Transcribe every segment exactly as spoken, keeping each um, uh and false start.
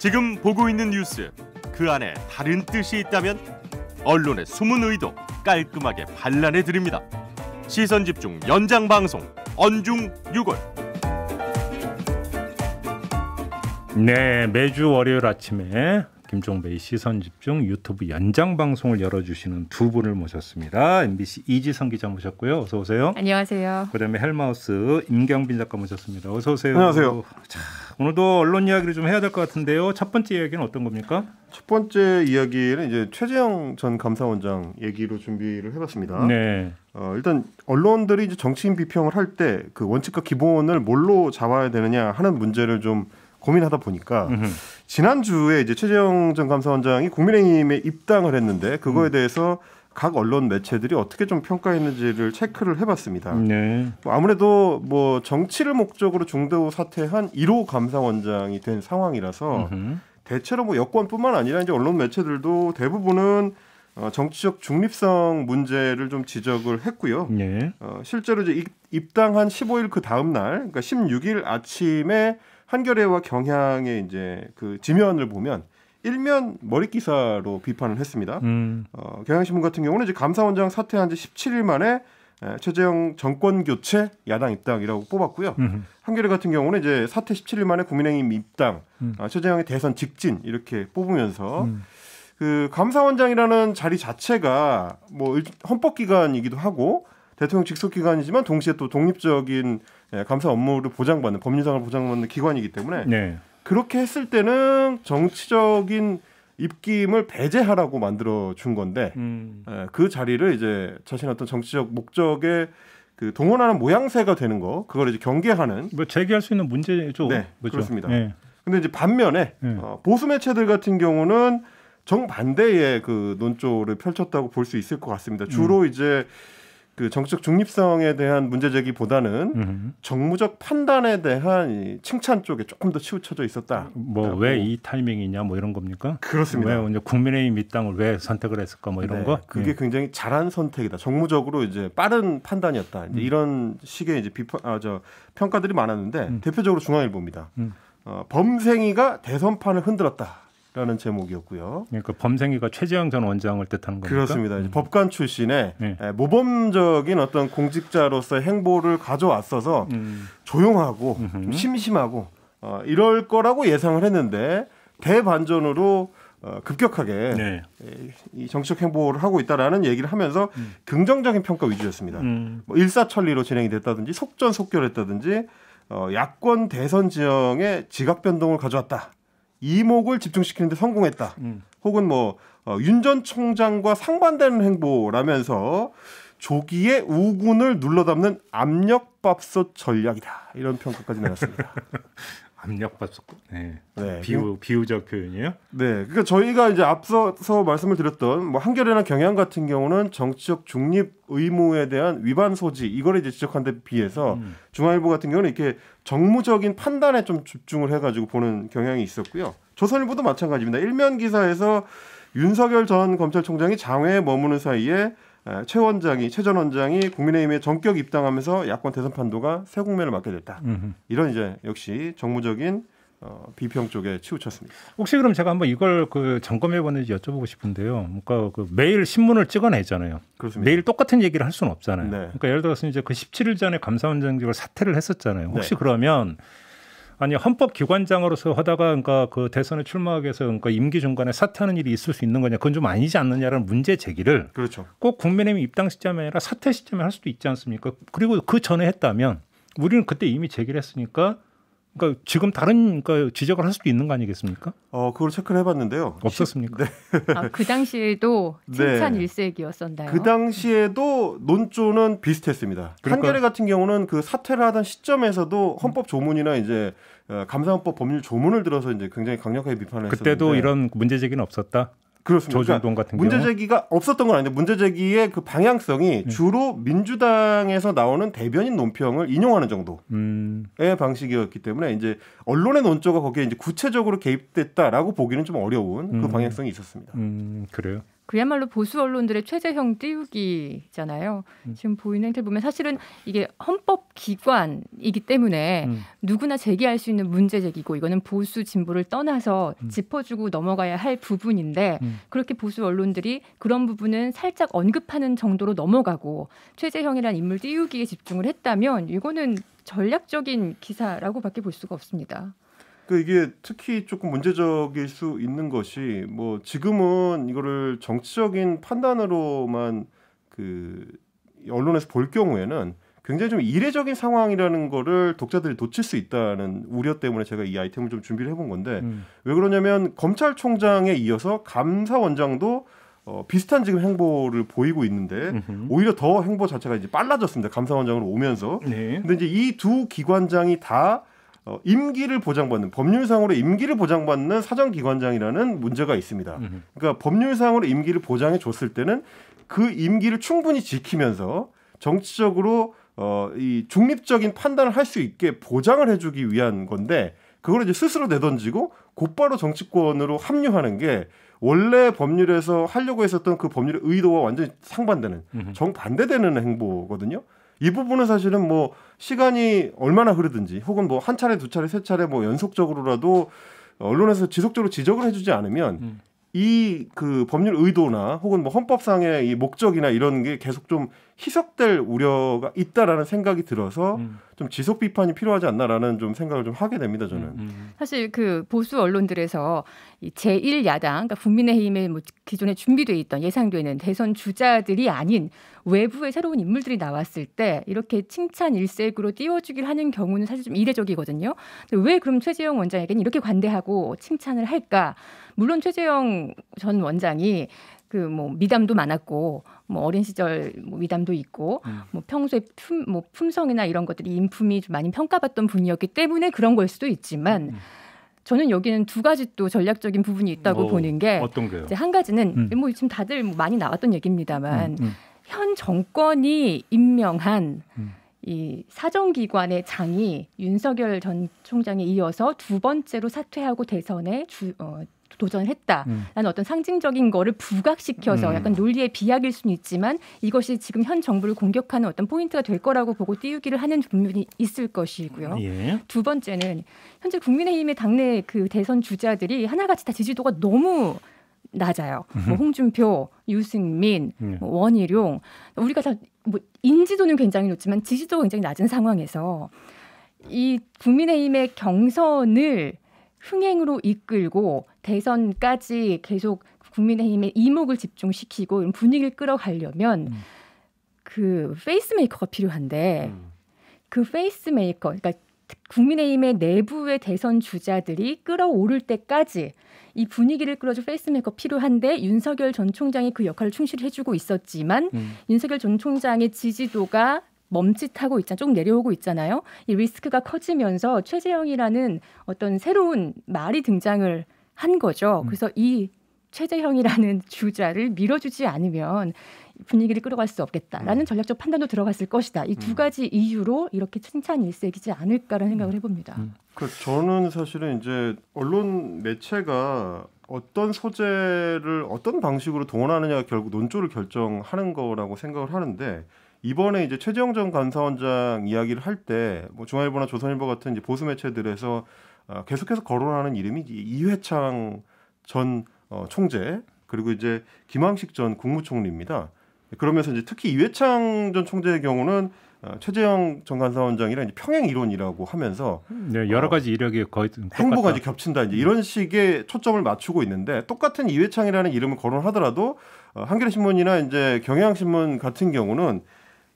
지금 보고 있는 뉴스, 그 안에 다른 뜻이 있다면 언론의 숨은 의도 깔끔하게 반란해드립니다. 시선집중 연장방송 언중 유골. 네, 매주 월요일 아침에 김종배의 시선집중 유튜브 연장방송을 열어주시는 두 분을 모셨습니다. 엠비씨 이지선 기자 모셨고요. 어서 오세요. 안녕하세요. 그다음에 헬마우스 임경빈 작가 모셨습니다. 어서 오세요. 안녕하세요. 자, 오늘도 언론 이야기를 좀 해야 될 것 같은데요. 첫 번째 이야기는 어떤 겁니까? 첫 번째 이야기는 이제 최재형 전 감사원장 얘기로 준비를 해봤습니다. 네. 어, 일단 언론들이 이제 정치인 비평을 할 때 그 원칙과 기본을 뭘로 잡아야 되느냐 하는 문제를 좀 고민하다 보니까 지난주에 이제 최재형 전 감사원장이 국민의힘에 입당을 했는데 그거에 대해서 각 언론 매체들이 어떻게 좀 평가했는지를 체크를 해봤습니다. 네. 아무래도 뭐 정치를 목적으로 중도 사퇴한 일 호 감사원장이 된 상황이라서 음흠. 대체로 뭐 여권뿐만 아니라 이제 언론 매체들도 대부분은 어, 정치적 중립성 문제를 좀 지적을 했고요. 네. 어, 실제로 이제 입당한 십오 일 그 다음 날, 그러니까 십육 일 아침에 한겨레와 경향의 이제 그 지면을 보면 일면 머릿기사로 비판을 했습니다. 음. 어, 경향신문 같은 경우는 이제 감사원장 사퇴한 지 십칠 일 만에 에, 최재형 정권 교체 야당 입당이라고 뽑았고요. 음. 한겨레 같은 경우는 이제 사퇴 십칠 일 만에 국민의힘 입당, 음. 어, 최재형의 대선 직진 이렇게 뽑으면서 음. 그 감사원장이라는 자리 자체가 뭐 헌법기관이기도 하고 대통령 직속기관이지만 동시에 또 독립적인 예, 감사 업무를 보장받는, 법률상을 보장받는 기관이기 때문에 네. 그렇게 했을 때는 정치적인 입김을 배제하라고 만들어준 건데 음. 예, 그 자리를 이제 자신의 어떤 정치적 목적에 그 동원하는 모양새가 되는 거, 그걸 이제 경계하는 뭐 제기할 수 있는 문제죠. 네, 그렇죠? 그렇습니다. 네. 근데 이제 반면에 네. 어, 보수 매체들 같은 경우는 정반대의 그 논조를 펼쳤다고 볼 수 있을 것 같습니다. 주로 음. 이제 그 정치적 중립성에 대한 문제제기보다는 음흠. 정무적 판단에 대한 칭찬 쪽에 조금 더 치우쳐져 있었다. 뭐 왜 이 타이밍이냐 뭐 이런 겁니까? 그렇습니다. 왜 국민의힘 입당을 왜 선택을 했을까 뭐 이런 네, 거? 그게 네. 굉장히 잘한 선택이다. 정무적으로 이제 빠른 판단이었다. 이제 음. 이런 식의 이제 비판, 아, 저 평가들이 많았는데 음. 대표적으로 중앙일보입니다. 음. 어, 범생이가 대선판을 흔들었다. 라는 제목이었고요. 그러니까 범생이가 최재형 전 원장을 뜻하는 겁니까? 그렇습니다. 음. 법관 출신의 네. 모범적인 어떤 공직자로서의 행보를 가져왔어서 음. 조용하고 좀 심심하고 어, 이럴 거라고 예상을 했는데 대반전으로 어, 급격하게 네. 이 정치적 행보를 하고 있다라는 얘기를 하면서 음. 긍정적인 평가 위주였습니다. 음. 뭐 일사천리로 진행이 됐다든지 속전속결했다든지 어, 야권 대선 지형에 지각 변동을 가져왔다. 이목을 집중시키는데 성공했다. 음. 혹은 뭐 어, 윤 전 총장과 상반되는 행보라면서 조기에 우군을 눌러담는 압력밥솥 전략이다. 이런 평가까지 나왔습니다. 압력밥솥. 네. 네. 비유 비유적 표현이에요? 네. 그러니까 저희가 이제 앞서서 말씀을 드렸던 뭐 한겨레나 경향 같은 경우는 정치적 중립 의무에 대한 위반 소지 이걸 이제 지적한 데 비해서 음. 중앙일보 같은 경우는 이렇게 정무적인 판단에 좀 집중을 해 가지고 보는 경향이 있었고요. 조선일보도 마찬가지입니다. 일면 기사에서 윤석열 전 검찰총장이 장외에 머무는 사이에 최 원장이 최 전 원장이 국민의힘에 전격 입당하면서 야권 대선 판도가 새 국면을 맞게 됐다. 음흠. 이런 이제 역시 정무적인 어, 비평 쪽에 치우쳤습니다. 혹시 그럼 제가 한번 이걸 그 점검해보는지 여쭤보고 싶은데요. 그러니까 그 매일 신문을 찍어내잖아요. 그렇습니다. 매일 똑같은 얘기를 할 수는 없잖아요. 네. 그러니까 예를 들어서 이제 그 십칠 일 전에 감사원장직을 사퇴를 했었잖아요. 혹시 네. 그러면 아니 헌법기관장으로서 하다가 그러니까 그 대선에 출마하기 위해서 그러니까 임기 중간에 사퇴하는 일이 있을 수 있는 거냐, 그건 좀 아니지 않느냐라는 문제 제기를 그렇죠. 꼭 국민의힘 입당 시점이 아니라 사퇴 시점에 할 수도 있지 않습니까? 그리고 그 전에 했다면 우리는 그때 이미 제기를 했으니까 그러니까 지금 다른 그러니까 지적을 할 수도 있는 거 아니겠습니까? 어, 그걸 체크를 해봤는데요. 없었습니까? 네. 아, 그 당시에도 칭찬 네. 일색이었었나요? 그 당시에도 논조는 비슷했습니다. 그러니까. 한겨레 같은 경우는 그 사퇴를 하던 시점에서도 헌법 조문이나 이제 감사헌법 법률 조문을 들어서 이제 굉장히 강력하게 비판을 했었는데 그때도 이런 문제 제기는 없었다. 그렇습니다. 조중동 같은 그러니까 문제 제기가 없었던 건 아닌데 문제 제기의 그 방향성이 음. 주로 민주당에서 나오는 대변인 논평을 인용하는 정도의 음. 방식이었기 때문에 이제 언론의 논조가 거기에 이제 구체적으로 개입됐다라고 보기는 좀 어려운 그 음. 방향성이 있었습니다. 음, 그래요. 그야말로 보수 언론들의 최재형 띄우기잖아요. 음. 지금 보이는 행태를 보면 사실은 이게 헌법기관이기 때문에 음. 누구나 제기할 수 있는 문제제기고 이거는 보수 진보를 떠나서 음. 짚어주고 넘어가야 할 부분인데 음. 그렇게 보수 언론들이 그런 부분은 살짝 언급하는 정도로 넘어가고 최재형이란 인물 띄우기에 집중을 했다면 이거는 전략적인 기사라고밖에 볼 수가 없습니다. 이게 특히 조금 문제적일 수 있는 것이 뭐 지금은 이거를 정치적인 판단으로만 그 언론에서 볼 경우에는 굉장히 좀 이례적인 상황이라는 거를 독자들이 놓칠 수 있다는 우려 때문에 제가 이 아이템을 좀 준비를 해본 건데 음. 왜 그러냐면 검찰총장에 이어서 감사원장도 어, 비슷한 지금 행보를 보이고 있는데 음흠. 오히려 더 행보 자체가 이제 빨라졌습니다. 감사원장으로 오면서. 네. 근데 이제 이 두 기관장이 다 어, 임기를 보장받는 법률상으로 임기를 보장받는 사정기관장이라는 문제가 있습니다. 그러니까 법률상으로 임기를 보장해 줬을 때는 그 임기를 충분히 지키면서 정치적으로 어, 이 중립적인 판단을 할 수 있게 보장을 해주기 위한 건데 그걸 이제 스스로 내던지고 곧바로 정치권으로 합류하는 게 원래 법률에서 하려고 했었던 그 법률의 의도와 완전히 상반되는 정반대되는 행보거든요. 이 부분은 사실은 뭐 시간이 얼마나 흐르든지 혹은 뭐 한 차례, 두 차례, 세 차례 뭐 연속적으로라도 언론에서 지속적으로 지적을 해주지 않으면 음. 이 그 법률 의도나 혹은 뭐 헌법상의 이 목적이나 이런 게 계속 좀 희석될 우려가 있다라는 생각이 들어서 음. 좀 지속 비판이 필요하지 않나라는 좀 생각을 좀 하게 됩니다. 저는 음. 사실 그 보수 언론들에서 이 제일 야당, 그러니까 국민의힘에 뭐 기존에 준비돼 있던 예상되는 대선 주자들이 아닌 외부의 새로운 인물들이 나왔을 때 이렇게 칭찬 일색으로 띄워주기를 하는 경우는 사실 좀 이례적이거든요. 왜 그럼 최재형 원장에게는 이렇게 관대하고 칭찬을 할까? 물론 최재형 전 원장이 그 뭐 미담도 많았고 뭐 어린 시절 뭐 미담도 있고 음. 뭐 평소에 품, 뭐 품성이나 이런 것들이 인품이 좀 많이 평가받던 분이었기 때문에 그런 걸 수도 있지만 음. 저는 여기는 두 가지 또 전략적인 부분이 있다고 오, 보는 게 이제 한 가지는 음. 뭐 지금 다들 뭐 많이 나왔던 얘기입니다만 음, 음. 현 정권이 임명한 음. 이 사정기관의 장이 윤석열 전 총장에 이어서 두 번째로 사퇴하고 대선에 주, 어, 도전했다라는 음. 어떤 상징적인 거를 부각시켜서 음. 약간 논리의 비약일 수는 있지만 이것이 지금 현 정부를 공격하는 어떤 포인트가 될 거라고 보고 띄우기를 하는 분명히 있을 것이고요. 예. 두 번째는 현재 국민의힘의 당내 그 대선 주자들이 하나같이 다 지지도가 너무 낮아요. 뭐 홍준표, 유승민, 음. 원희룡 우리가 다 뭐 인지도는 굉장히 높지만 지지도가 굉장히 낮은 상황에서 이 국민의힘의 경선을 흥행으로 이끌고 대선까지 계속 국민의힘의 이목을 집중시키고 분위기를 끌어가려면 음. 그 페이스메이커가 필요한데 음. 그 페이스메이커, 그러니까 국민의힘의 내부의 대선 주자들이 끌어오를 때까지 이 분위기를 끌어줄 페이스메이커 필요한데 윤석열 전 총장이 그 역할을 충실히 해주고 있었지만 음. 윤석열 전 총장의 지지도가 멈칫하고 있잖아요. 조금 내려오고 있잖아요. 이 리스크가 커지면서 최재형이라는 어떤 새로운 말이 등장을 한 거죠. 그래서 음. 이 최재형이라는 주자를 밀어주지 않으면 분위기를 끌어갈 수 없겠다라는 음. 전략적 판단도 들어갔을 것이다. 이 두 가지 이유로 이렇게 칭찬일색이지 않을까라는 생각을 해봅니다. 음. 그 저는 사실은 이제 언론 매체가 어떤 소재를 어떤 방식으로 동원하느냐가 결국 논조를 결정하는 거라고 생각을 하는데 이번에 이제 최재형 전 감사원장 이야기를 할 때 뭐 중앙일보나 조선일보 같은 이제 보수 매체들에서 어, 계속해서 거론하는 이름이 이회창 전 어, 총재 그리고 이제 김황식 전 국무총리입니다. 그러면서 이제 특히 이회창 전 총재의 경우는 어, 최재형 전 감사원장이랑 이제 평행 이론이라고 하면서 네, 여러 가지 어, 이력이 거의 행보가 이제 겹친다 이제 이런 식의 초점을 맞추고 있는데 똑같은 이회창이라는 이름을 거론하더라도 어, 한겨레 신문이나 이제 경향신문 같은 경우는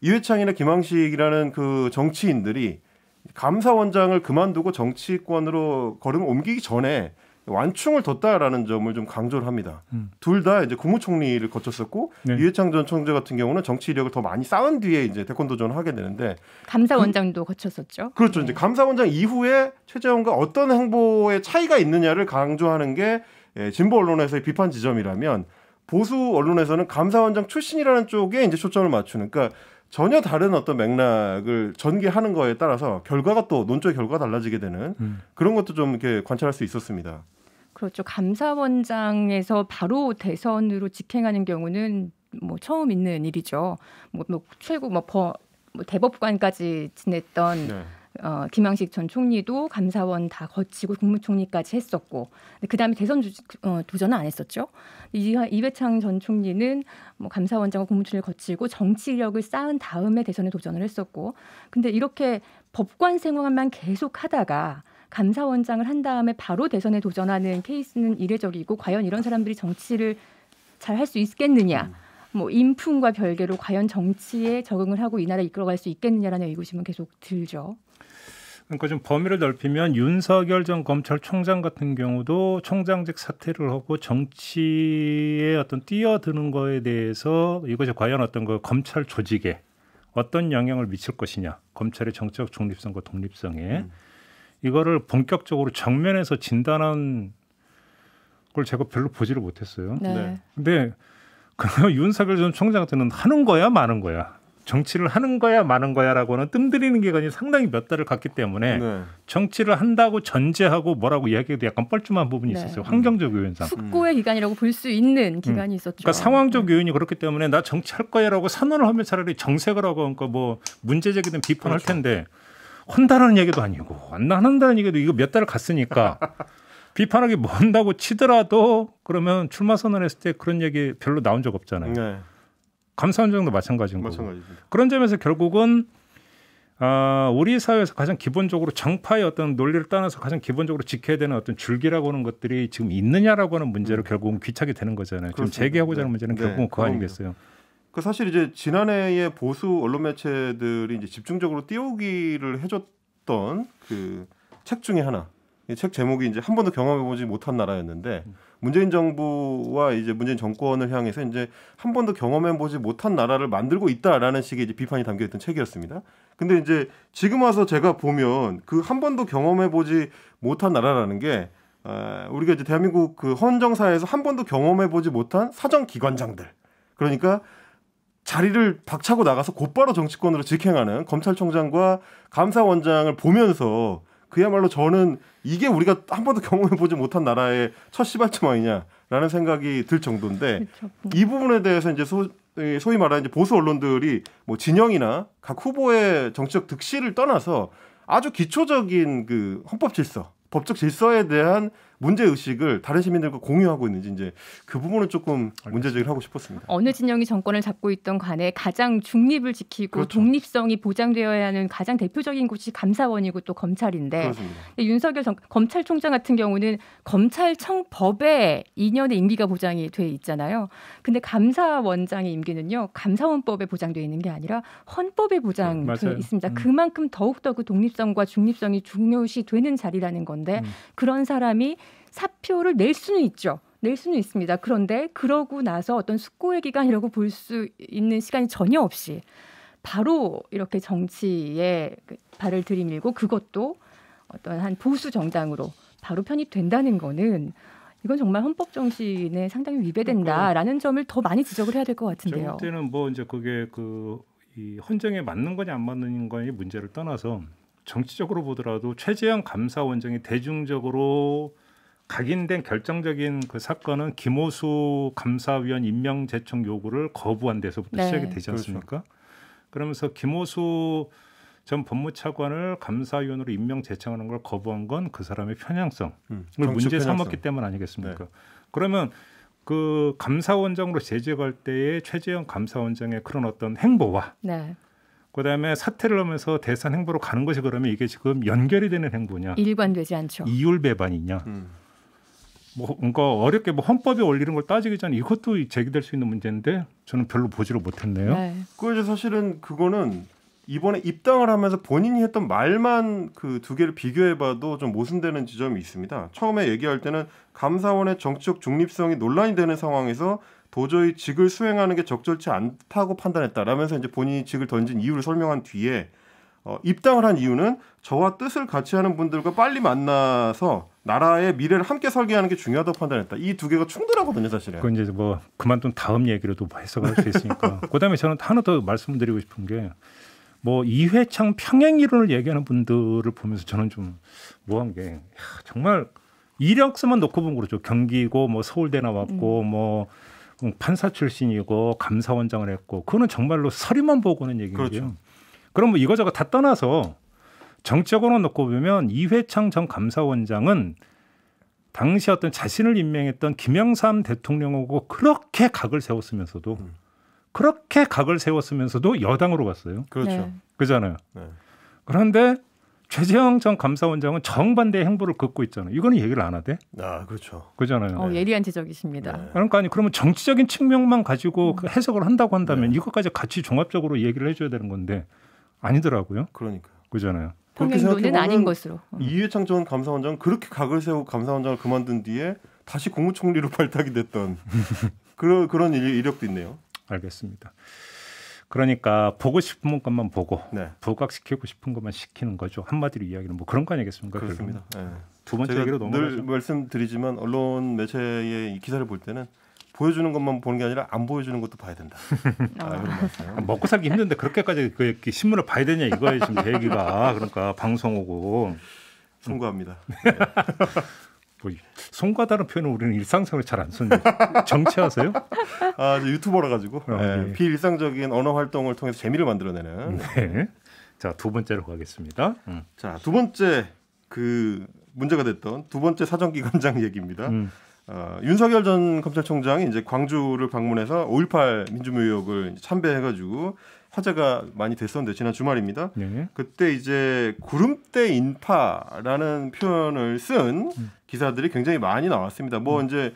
이회창이나 김황식이라는 그 정치인들이 감사원장을 그만두고 정치권으로 걸음 옮기기 전에 완충을 뒀다라는 점을 좀 강조를 합니다. 음. 둘 다 이제 국무총리를 거쳤었고 네. 이회창 전 총재 같은 경우는 정치 이력을 더 많이 쌓은 뒤에 이제 대권 도전을 하게 되는데 감사원장도 그, 거쳤었죠. 그렇죠. 네. 이제 감사원장 이후에 최재형과 어떤 행보의 차이가 있느냐를 강조하는 게 예, 진보 언론에서의 비판 지점이라면 보수 언론에서는 감사원장 출신이라는 쪽에 이제 초점을 맞추는. 그러니까 전혀 다른 어떤 맥락을 전개하는 거에 따라서 결과가 또 논조의 결과가 달라지게 되는 음. 그런 것도 좀 이렇게 관찰할 수 있었습니다. 그렇죠. 감사원장에서 바로 대선으로 직행하는 경우는 뭐 처음 있는 일이죠. 뭐, 뭐 최고 뭐, 버, 뭐 대법관까지 지냈던 네. 어, 김황식 전 총리도 감사원 다 거치고 국무총리까지 했었고, 그다음에 대선 주, 어, 도전은 안 했었죠. 이, 이회창 전 총리는 뭐 감사원장과 국무총리를 거치고 정치력을 쌓은 다음에 대선에 도전을 했었고, 근데 이렇게 법관 생활만 계속하다가 감사원장을 한 다음에 바로 대선에 도전하는 케이스는 이례적이고, 과연 이런 사람들이 정치를 잘 할 수 있겠느냐, 뭐 인품과 별개로 과연 정치에 적응을 하고 이 나라를 이끌어갈 수 있겠느냐라는 의구심은 계속 들죠. 그러니까 좀 범위를 넓히면 윤석열 전 검찰총장 같은 경우도 총장직 사퇴를 하고 정치에 어떤 뛰어드는 거에 대해서 이것이 과연 어떤 그 검찰 조직에 어떤 영향을 미칠 것이냐, 검찰의 정치적 중립성과 독립성에 음. 이거를 본격적으로 정면에서 진단한 걸 제가 별로 보지를 못했어요. 네. 근데 그 윤석열 전 총장한테는 하는 거야 마는 거야, 정치를 하는 거야 마는 거야라고는 뜸들이는 기간이 상당히 몇 달을 갔기 때문에 네. 정치를 한다고 전제하고 뭐라고 이야기해도 약간 뻘쭘한 부분이 네. 있었어요. 환경적 요인상. 숙고의 기간이라고 볼 수 있는 기간이 음. 있었죠. 그러니까 상황적 요인이 그렇기 때문에 나 정치할 거야라고 선언을 하면 차라리 정색을 하고 그러니까 뭐 문제제기든 비판할 그렇죠. 텐데 한다는 얘기도 아니고 안 한다는 얘기도 이거 몇 달을 갔으니까 비판하기 먼다고 치더라도 그러면 출마 선언했을 때 그런 얘기 별로 나온 적 없잖아요. 네. 감사원장도 마찬가지인 거고. 그런 점에서 결국은 아, 우리 사회에서 가장 기본적으로 정파의 어떤 논리를 떠나서 가장 기본적으로 지켜야 되는 어떤 줄기라고 하는 것들이 지금 있느냐라고 하는 문제로 음. 결국은 귀착이 되는 거잖아요. 그렇습니다. 지금 제기하고자 하는 네. 문제는 결국은 네. 그거 아니겠어요. 그 사실 이제 지난해에 보수 언론 매체들이 이제 집중적으로 띄우기를 해줬던 그 책 중에 하나, 이 책 제목이 이제 한 번도 경험해보지 못한 나라였는데 문재인 정부와 이제 문재인 정권을 향해서 이제 한 번도 경험해보지 못한 나라를 만들고 있다라는 식의 이제 비판이 담겨있던 책이었습니다. 근데 이제 지금 와서 제가 보면 그 한 번도 경험해보지 못한 나라라는 게 어, 우리가 이제 대한민국 그 헌정사에서 한 번도 경험해보지 못한 사정기관장들, 그러니까 자리를 박차고 나가서 곧바로 정치권으로 직행하는 검찰총장과 감사원장을 보면서 그야말로 저는 이게 우리가 한 번도 경험해보지 못한 나라의 첫 시발점 아니냐라는 생각이 들 정도인데, 이 부분에 대해서 이제 소, 소위 말하는 이제 보수 언론들이 뭐 진영이나 각 후보의 정치적 득실을 떠나서 아주 기초적인 그 헌법 질서, 법적 질서에 대한 문제의식을 다른 시민들과 공유하고 있는지 이제 그 부분은 조금 문제제기를 하고 싶었습니다. 어느 진영이 정권을 잡고 있던 간에 가장 중립을 지키고 그렇죠. 독립성이 보장되어야 하는 가장 대표적인 곳이 감사원이고 또 검찰인데 그렇습니다. 윤석열 전, 검찰총장 같은 경우는 검찰청법에 이 년의 임기가 보장이 돼 있잖아요. 근데 감사원장의 임기는요, 감사원법에 보장되어 있는 게 아니라 헌법에 보장되어 음, 있습니다. 음. 그만큼 더욱더 그 독립성과 중립성이 중요시되는 자리라는 건데 음. 그런 사람이 사표를 낼 수는 있죠. 낼 수는 있습니다. 그런데 그러고 나서 어떤 숙고의 기간이라고 볼 수 있는 시간이 전혀 없이 바로 이렇게 정치에 발을 들이밀고 그것도 어떤 한 보수 정당으로 바로 편입된다는 거는 이건 정말 헌법 정신에 상당히 위배된다라는 점을 더 많이 지적을 해야 될 것 같은데요. 그때는 뭐 이제 그게 그 이 헌정에 맞는 거냐 안 맞는 거냐의 문제를 떠나서 정치적으로 보더라도 최재형 감사원장이 대중적으로 각인된 결정적인 그 사건은 김오수 감사위원 임명 제청 요구를 거부한 데서부터 네. 시작이 되지 않습니까? 그렇죠. 그러면서 김오수 전 법무차관을 감사위원으로 임명 제청하는 걸 거부한 건 그 사람의 편향성을 음, 문제 삼았기 때문 아니겠습니까? 네. 그러면 그 감사원장으로 재직할 때의 최재형 감사원장의 그런 어떤 행보와 네. 그다음에 사퇴를 하면서 대선 행보로 가는 것이 그러면 이게 지금 연결이 되는 행보냐? 일관되지 않죠. 이율배반이냐? 음. 뭐 그러니까 어렵게 뭐 헌법에 올리는 걸 따지기 전에 이것도 제기될 수 있는 문제인데 저는 별로 보지를 못했네요. 네. 그 이제 사실은 그거는 이번에 입당을 하면서 본인이 했던 말만 그 두 개를 비교해봐도 좀 모순되는 지점이 있습니다. 처음에 얘기할 때는 감사원의 정치적 중립성이 논란이 되는 상황에서 도저히 직을 수행하는 게 적절치 않다고 판단했다라면서 이제 본인이 직을 던진 이유를 설명한 뒤에 어, 입당을 한 이유는 저와 뜻을 같이 하는 분들과 빨리 만나서 나라의 미래를 함께 설계하는 게 중요하다고 판단했다. 이 두 개가 충돌하거든요, 사실은. 그건 이제 뭐 그만둔 다음 얘기로 또 해석할 수 있으니까. 그다음에 저는 하나 더 말씀드리고 싶은 게 뭐 이회창 평행이론을 얘기하는 분들을 보면서 저는 좀 뭐한 게 야, 정말 이력서만 놓고 보면 그렇죠. 경기고 뭐 서울대 나왔고 음. 뭐 판사 출신이고 감사원장을 했고 그거는 정말로 서류만 보고 오는 얘기예요. 그렇죠. 그럼 뭐 이거저거 다 떠나서 정치적으로만 놓고 보면 이회창 전 감사원장은 당시 어떤 자신을 임명했던 김영삼 대통령하고 그렇게 각을 세웠으면서도 음. 그렇게 각을 세웠으면서도 여당으로 갔어요. 그렇죠. 네. 그잖아요. 네. 그런데 최재형 전 감사원장은 정반대의 행보를 긋고 있잖아요. 이거는 얘기를 안 하대. 아, 그렇죠. 그잖아요. 어, 예리한 지적이십니다. 네. 그러니까 아니 그러면 정치적인 측면만 가지고 그 해석을 한다고 한다면 네. 이것까지 같이 종합적으로 얘기를 해줘야 되는 건데 아니더라고요. 그러니까. 그잖아요. 그렇게 생각해보면 아닌 것으로. 이회창 전 감사원장은 그렇게 각을 세우고 감사원장을 그만둔 뒤에 다시 국무총리로 발탁이 됐던 그런 그런 이력도 있네요. 알겠습니다. 그러니까 보고 싶은 것만 보고 네. 부각시키고 싶은 것만 시키는 거죠. 한마디로 이야기는 뭐 그런 거 아니겠습니까? 그렇습니다. 네. 두 번째 얘기로 넘어가죠. 늘 말씀드리지만 언론 매체의 이 기사를 볼 때는 보여주는 것만 보는 게 아니라 안 보여주는 것도 봐야 된다. 아, 그런 먹고 살기 힘든데 그렇게까지 그 신문을 봐야 되냐 이거예요 지금 제 얘기가. 그러니까 방송 오고. 송구합니다. 네. 뭐, 송과다는 표현은 우리는 일상생활에 잘 안 쓰는데 정치하세요? 아, 유튜버라 가지고 어, 네. 네. 비일상적인 언어 활동을 통해서 재미를 만들어내는. 네. 자, 두 번째로 가겠습니다. 음. 자, 두 번째 그 문제가 됐던 두 번째 사정기관장 얘기입니다. 음. 어, 윤석열 전 검찰총장이 이제 광주를 방문해서 오일팔 민주묘역을 참배해가지고 화제가 많이 됐었는데 지난 주말입니다. 네. 그때 이제 구름대 인파라는 표현을 쓴 음. 기사들이 굉장히 많이 나왔습니다. 뭐 음. 이제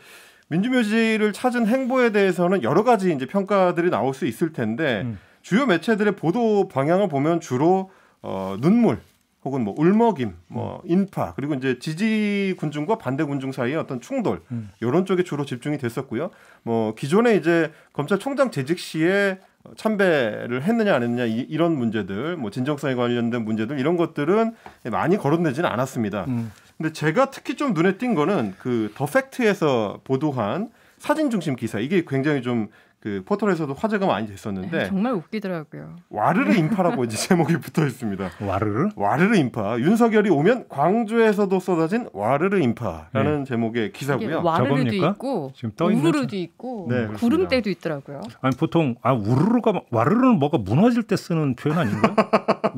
민주묘지를 찾은 행보에 대해서는 여러 가지 이제 평가들이 나올 수 있을 텐데 음. 주요 매체들의 보도 방향을 보면 주로 어, 눈물 혹은 뭐 울먹임, 뭐 인파 그리고 이제 지지 군중과 반대 군중 사이의 어떤 충돌 음. 이런 쪽에 주로 집중이 됐었고요. 뭐 기존에 이제 검찰총장 재직 시에 참배를 했느냐 안 했느냐 이, 이런 문제들, 뭐 진정성에 관련된 문제들 이런 것들은 많이 거론되지는 않았습니다. 음. 근데 제가 특히 좀 눈에 띈 거는 그 더 팩트에서 보도한 사진 중심 기사 이게 굉장히 좀 그 포털에서도 화제가 많이 됐었는데 정말 웃기더라고요. 와르르 인파라고 이제 제목이 붙어 있습니다. 와르르? 와르르 인파. 윤석열이 오면 광주에서도 쏟아진 와르르 인파라는 네. 제목의 기사고요. 와르르도 있고 지금 떠 있는 우르르도 있고 네, 구름대도 있더라고요. 아니 보통 아 우르르가 와르르는 뭐가 무너질 때 쓰는 표현 아닌가요?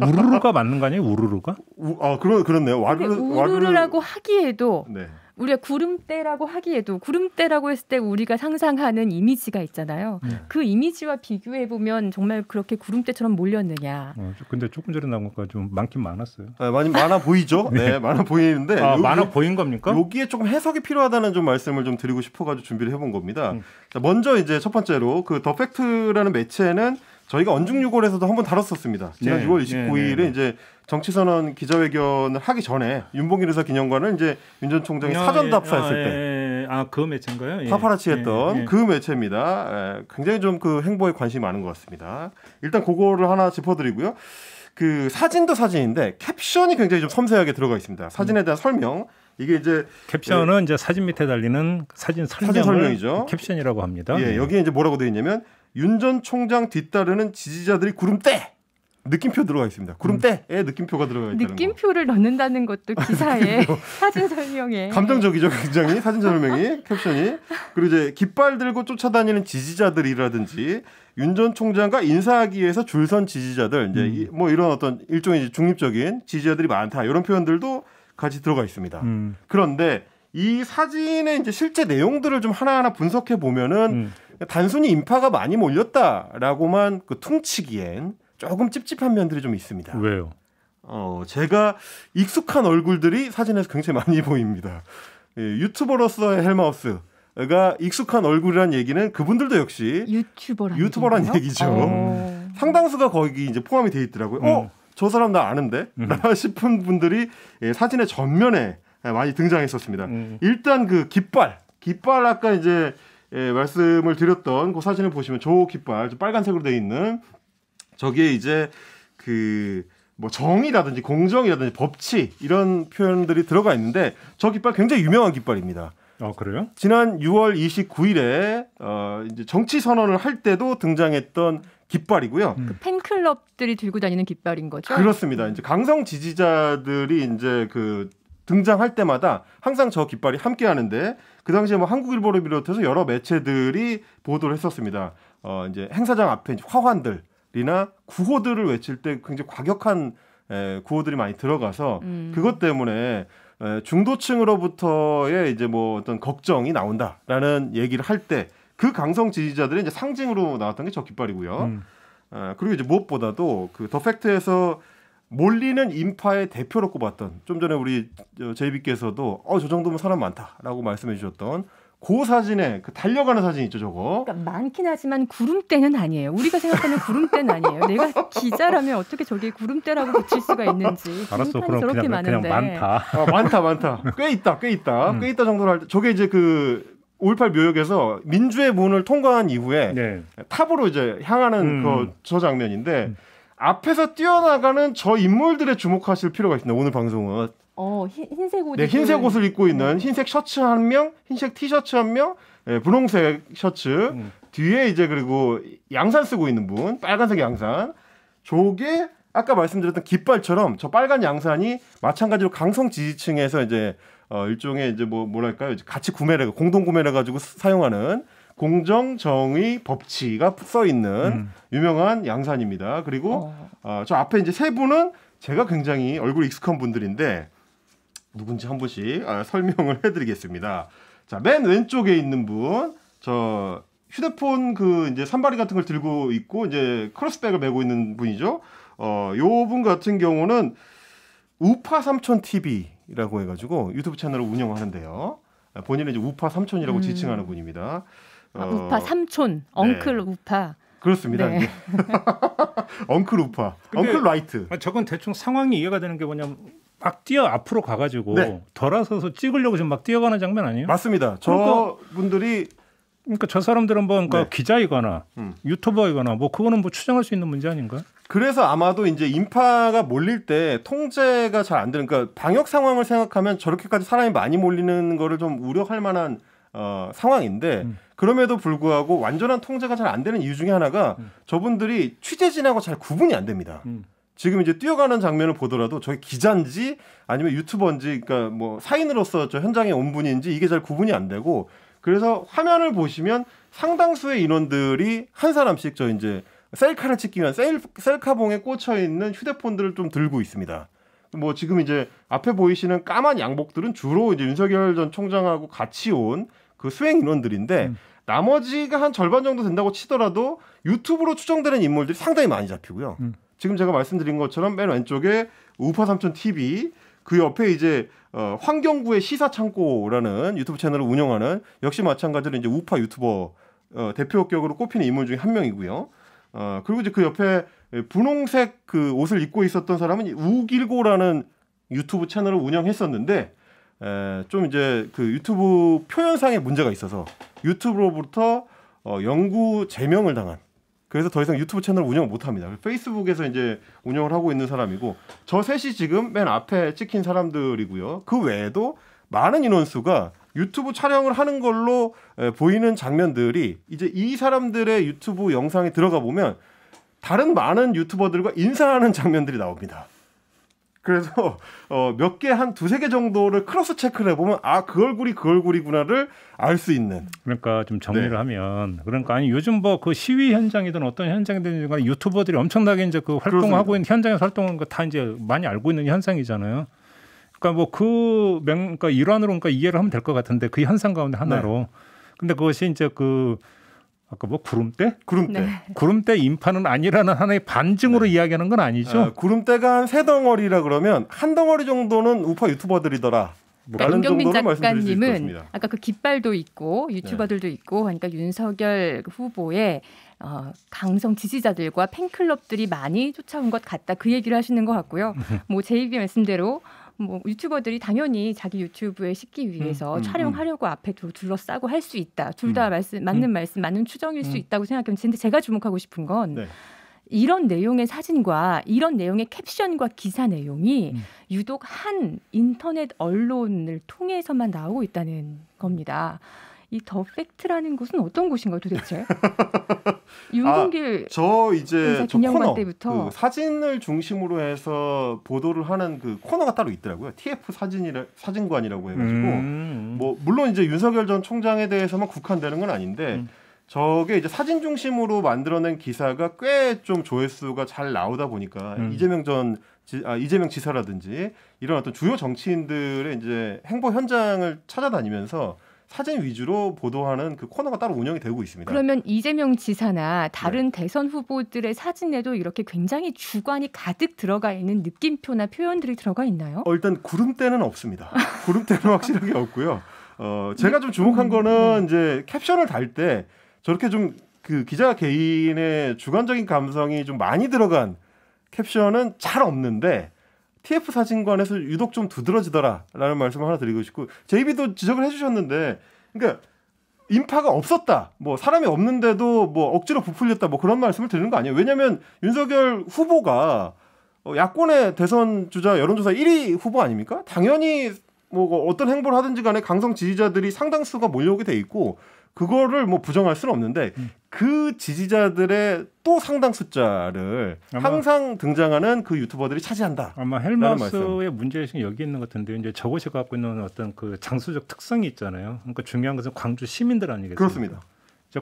우르르가 맞는 거 아니에요? 우르르가? 우, 아 그러 그렇네요. 와르르 우르르라고 와르르... 하기에도 네. 우리가 구름대라고 하기에도 구름대라고 했을 때 우리가 상상하는 이미지가 있잖아요. 네. 그 이미지와 비교해보면 정말 그렇게 구름대처럼 몰렸느냐. 어, 근데 조금 전에 나온 것까지 좀 많긴 많았어요. 네, 많이 많아 보이죠? 네, 네 많아 보이는데. 아, 여기, 많아 보인 겁니까? 여기에 조금 해석이 필요하다는 좀 말씀을 좀 드리고 싶어가지고 준비를 해본 겁니다. 음. 자, 먼저 이제 첫 번째로 그 더 팩트라는 매체는 저희가 언중유골에서도 한번 다뤘었습니다. 지난 네, 유월 이십구일에 네, 네. 이제 정치선언 기자회견을 하기 전에 윤봉길 의사 기념관을 이제 윤 전 총장이 아, 사전 답사했을 아, 때, 예, 예. 아, 그 매체인가요? 예. 파파라치했던 예, 예. 그 매체입니다. 에, 굉장히 좀 그 행보에 관심이 많은 것 같습니다. 일단 그거를 하나 짚어드리고요. 그 사진도 사진인데 캡션이 굉장히 좀 섬세하게 들어가 있습니다. 사진에 대한 설명. 이게 이제 캡션은 예, 이제 사진 밑에 달리는 사진 설명을 사진 설명이죠. 캡션이라고 합니다. 예, 여기에 이제 뭐라고 되어 있냐면. 윤 전 총장 뒤따르는 지지자들이 구름대 느낌표 들어가 있습니다. 구름대에 느낌표가 들어가 있다는 느낌표를 거. 넣는다는 것도 기사에 사진 설명에 감정적이죠. 굉장히 사진 설명이 캡션이 그리고 이제 깃발 들고 쫓아다니는 지지자들이라든지 윤 전 총장과 인사하기 위해서 줄선 지지자들 이제 음. 이, 뭐 이런 어떤 일종의 중립적인 지지자들이 많다 이런 표현들도 같이 들어가 있습니다. 음. 그런데 이 사진의 이제 실제 내용들을 좀 하나하나 분석해 보면은. 음. 단순히 인파가 많이 몰렸다라고만 그 퉁치기엔 조금 찝찝한 면들이 좀 있습니다. 왜요? 어, 제가 익숙한 얼굴들이 사진에서 굉장히 많이 보입니다. 예, 유튜버로서의 헬마우스가 익숙한 얼굴이란 얘기는 그분들도 역시 유튜버란, 유튜버란 얘기죠. 어... 상당수가 거기 이제 포함이 돼 있더라고요. 음. 어, 저 사람 나 아는데? 음. 싶은 분들이 예, 사진의 전면에 많이 등장했었습니다. 음. 일단 그 깃발, 깃발 아까 이제 예, 말씀을 드렸던 그 사진을 보시면 저 깃발, 저 빨간색으로 되어 있는 저기에 이제 그 뭐 정의라든지 공정이라든지 법치 이런 표현들이 들어가 있는데 저 깃발 굉장히 유명한 깃발입니다. 아 그래요? 지난 유월 이십구일에 어, 이제 정치 선언을 할 때도 등장했던 깃발이고요. 그 팬클럽들이 들고 다니는 깃발인 거죠? 그렇습니다. 이제 강성 지지자들이 이제 그 등장할 때마다 항상 저 깃발이 함께하는데 그 당시에 뭐 한국일보를 비롯해서 여러 매체들이 보도를 했었습니다. 어 이제 행사장 앞에 이제 화환들이나 구호들을 외칠 때 굉장히 과격한 에, 구호들이 많이 들어가서 음. 그것 때문에 에, 중도층으로부터의 이제 뭐 어떤 걱정이 나온다라는 얘기를 할 때 그 강성 지지자들이 이제 상징으로 나왔던 게 저 깃발이고요. 음. 에, 그리고 이제 무엇보다도 그 더 팩트에서 몰리는 인파의 대표로 꼽았던 좀 전에 우리 제이비께서도 어, 저 정도면 사람 많다라고 말씀해 주셨던 그 사진에 그 달려가는 사진 있죠, 저거. 그러니까 많긴 하지만 구름대는 아니에요. 우리가 생각하는 구름대는 아니에요. 내가 기자라면 어떻게 저게 구름대라고 붙일 수가 있는지. 알았어, 그럼 그냥, 많은데. 그냥 많다. 아, 많다, 많다. 꽤 있다, 꽤 있다. 음. 꽤 있다 정도로 할 때. 저게 이제 그 오일팔 묘역에서 민주의 문을 통과한 이후에 네. 탑으로 이제 향하는 음. 그 저 장면인데 음. 앞에서 뛰어나가는 저 인물들에 주목하실 필요가 있습니다. 오늘 방송은. 어, 흰, 흰색 옷. 네, 흰색 옷을 입고 있는 흰색 셔츠 한 명, 흰색 티셔츠 한 명, 예, 분홍색 셔츠. 음. 뒤에 이제 그리고 양산 쓰고 있는 분, 빨간색 양산. 저게 아까 말씀드렸던 깃발처럼 저 빨간 양산이 마찬가지로 강성 지지층에서 이제 어, 일종의 이제 뭐 뭐랄까요, 이제 같이 구매를 해가지고 공동 구매를 해가지고 사용하는. 공정, 정의, 법치가 써 있는 음. 유명한 양산입니다. 그리고 어. 어, 저 앞에 이제 세 분은 제가 굉장히 얼굴 익숙한 분들인데 누군지 한 분씩 아, 설명을 해드리겠습니다. 자, 맨 왼쪽에 있는 분, 저 휴대폰 그 이제 산발이 같은 걸 들고 있고 이제 크로스백을 메고 있는 분이죠. 어, 요 분 같은 경우는 우파 삼촌 티비라고 해가지고 유튜브 채널을 운영하는데요. 본인은 이제 우파 삼촌이라고 음. 지칭하는 분입니다. 아, 어, 우파 삼촌, 엉클 네. 우파. 그렇습니다. 네. 엉클 우파, 엉클 라이트. 저건 대충 상황이 이해가 되는 게 뭐냐면 막 뛰어 앞으로 가가지고 네. 돌아서서 찍으려고 지금 막 뛰어가는 장면 아니에요? 맞습니다. 저 그러니까, 분들이 그러니까 저 사람들은 뭐 그러니까 네. 기자이거나 음. 유튜버이거나 뭐 그거는 뭐 추정할 수 있는 문제 아닌가요? 그래서 아마도 이제 인파가 몰릴 때 통제가 잘 안 되는 그러니까 방역 상황을 생각하면 저렇게까지 사람이 많이 몰리는 거를 좀 우려할 만한. 어, 상황인데 음. 그럼에도 불구하고 완전한 통제가 잘 안 되는 이유 중에 하나가 음. 저분들이 취재진하고 잘 구분이 안 됩니다. 음. 지금 이제 뛰어가는 장면을 보더라도 저게 기자인지 아니면 유튜버인지 그러니까 뭐 사인으로서 저 현장에 온 분인지 이게 잘 구분이 안 되고 그래서 화면을 보시면 상당수의 인원들이 한 사람씩 저 이제 셀카를 찍기 위한 셀, 셀카봉에 꽂혀 있는 휴대폰들을 좀 들고 있습니다. 뭐 지금 이제 앞에 보이시는 까만 양복들은 주로 이제 윤석열 전 총장하고 같이 온 그 수행 인원들인데 음. 나머지가 한 절반 정도 된다고 치더라도 유튜브로 추정되는 인물들이 상당히 많이 잡히고요. 음. 지금 제가 말씀드린 것처럼 맨 왼쪽에 우파 삼촌 티비 그 옆에 이제 어, 환경부의 시사 창고라는 유튜브 채널을 운영하는 역시 마찬가지로 이제 우파 유튜버 어, 대표격으로 꼽히는 인물 중에 한 명이고요. 어, 그리고 이제 그 옆에 분홍색 그 옷을 입고 있었던 사람은 우길고라는 유튜브 채널을 운영했었는데 에, 좀 이제 그 유튜브 표현상에 문제가 있어서 유튜브로부터 어, 영구 제명을 당한 그래서 더 이상 유튜브 채널을 운영을 못합니다. 페이스북에서 이제 운영을 하고 있는 사람이고 저 셋이 지금 맨 앞에 찍힌 사람들이고요. 그 외에도 많은 인원수가 유튜브 촬영을 하는 걸로 에, 보이는 장면들이 이제 이 사람들의 유튜브 영상에 들어가 보면 다른 많은 유튜버들과 인사하는 장면들이 나옵니다. 그래서 어, 몇 개 한 두세 개 정도를 크로스 체크를 해보면 아, 그 얼굴이 그 얼굴이구나를 알 수 있는. 그러니까 좀 정리를 네. 하면 그러니까 아니 요즘 뭐 그 시위 현장이든 어떤 현장이든 간에 유튜버들이 엄청나게 이제 그 활동하고 있는 현장에서 활동하는 거 다 이제 많이 알고 있는 현상이잖아요. 그러니까 뭐 그 그러니까 일환으로 그러니까 이해를 하면 될 것 같은데 그 현상 가운데 하나로. 네. 근데 그것이 이제 그 아까 뭐 구름대? 구름대. 네. 구름대 인파는 아니라는 하나의 반증으로 네. 이야기하는 건 아니죠. 아, 구름대가 한 세 덩어리라 그러면 한 덩어리 정도는 우파 유튜버들이더라. 그러니까 임경빈 작가님은 아까 그 깃발도 있고 유튜버들도 네. 있고 그러니까 윤석열 후보의 어, 강성 지지자들과 팬클럽들이 많이 쫓아온 것 같다. 그 얘기를 하시는 것 같고요. 뭐 제이비 말씀대로 뭐 유튜버들이 당연히 자기 유튜브에 싣기 위해서 음, 음, 촬영하려고 음. 앞에 둘러싸고 할 수 있다. 둘 다 음, 말씀 맞는 음, 말씀, 맞는 추정일 음. 수 있다고 생각하면 되는데 제가 주목하고 싶은 건 네. 이런 내용의 사진과 이런 내용의 캡션과 기사 내용이 음. 유독 한 인터넷 언론을 통해서만 나오고 있다는 겁니다. 이 더 팩트라는 곳은 어떤 곳인가요 도대체? 윤동길 아, 저 이제 저 코너 때부터 그 사진을 중심으로 해서 보도를 하는 그 코너가 따로 있더라고요. 티에프 사진이라 사진관이라고 해가지고 음. 뭐 물론 이제 윤석열 전 총장에 대해서만 국한되는 건 아닌데 음. 저게 이제 사진 중심으로 만들어낸 기사가 꽤 좀 조회수가 잘 나오다 보니까 음. 이재명 전 지, 아, 이재명 지사라든지 이런 어떤 주요 정치인들의 이제 행보 현장을 찾아다니면서 사진 위주로 보도하는 그 코너가 따로 운영이 되고 있습니다. 그러면 이재명 지사나 다른 네. 대선 후보들의 사진에도 이렇게 굉장히 주관이 가득 들어가 있는 느낌표나 표현들이 들어가 있나요? 어, 일단 구름대는 없습니다. 구름대는 확실하게 없고요. 어, 제가 좀 주목한 거는 이제 캡션을 달 때 저렇게 좀 그 기자 개인의 주관적인 감성이 좀 많이 들어간 캡션은 잘 없는데 티에프 사진관에서 유독 좀 두드러지더라라는 말씀을 하나 드리고 싶고 제이비도 지적을 해주셨는데 그러니까 인파가 없었다, 뭐 사람이 없는데도 뭐 억지로 부풀렸다, 뭐 그런 말씀을 드리는 거 아니에요. 왜냐하면 윤석열 후보가 야권의 대선 주자 여론조사 일 위 후보 아닙니까? 당연히 뭐 어떤 행보를 하든지 간에 강성 지지자들이 상당수가 몰려오게 돼 있고 그거를 뭐 부정할 수는 없는데 음. 그 지지자들의 또 상당 숫자를 항상 등장하는 그 유튜버들이 차지한다. 아마 헬마우스의 문제의식이 여기 있는 것 같은데 이제 저것이 갖고 있는 어떤 그 장소적 특성이 있잖아요. 그러니까 중요한 것은 광주 시민들 아니겠습니까? 그렇습니다.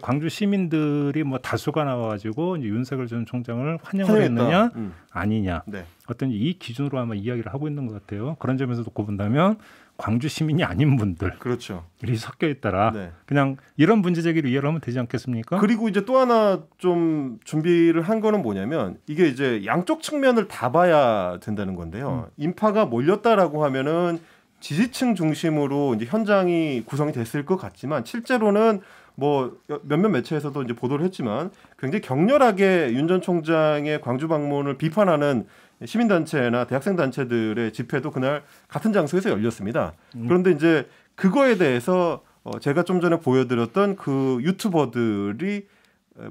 광주 시민들이 뭐 다수가 나와가지고 이제 윤석열 전 총장을 환영을 했느냐 음. 아니냐 네. 어떤 이 기준으로 아마 이야기를 하고 있는 것 같아요. 그런 점에서도 꼽은다면 광주 시민이 아닌 분들, 그렇죠. 일이 섞여 있더라. 네. 그냥 이런 문제 제기를 이해를 하면 되지 않겠습니까? 그리고 이제 또 하나 좀 준비를 한 거는 뭐냐면 이게 이제 양쪽 측면을 다 봐야 된다는 건데요. 음. 인파가 몰렸다라고 하면은 지지층 중심으로 이제 현장이 구성이 됐을 것 같지만 실제로는 뭐 몇몇 매체에서도 이제 보도를 했지만 굉장히 격렬하게 윤 전 총장의 광주 방문을 비판하는 시민단체나 대학생단체들의 집회도 그날 같은 장소에서 열렸습니다. 음. 그런데 이제 그거에 대해서 제가 좀 전에 보여드렸던 그 유튜버들이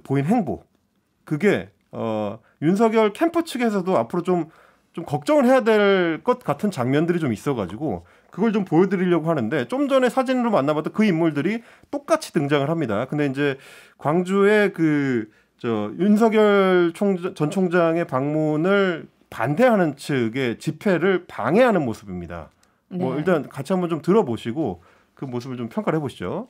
보인 행보, 그게 어, 윤석열 캠프 측에서도 앞으로 좀, 좀 걱정을 해야 될 것 같은 장면들이 좀 있어가지고 그걸 좀 보여드리려고 하는데 좀 전에 사진으로 만나봤던 그 인물들이 똑같이 등장을 합니다. 근데 이제 광주의 그 저 윤석열 총장, 전 총장의 방문을 반대하는 측의 집회를 방해하는 모습입니다. 네. 뭐 일단 같이 한번 좀 들어보시고 그 모습을 좀 평가를 해보시죠.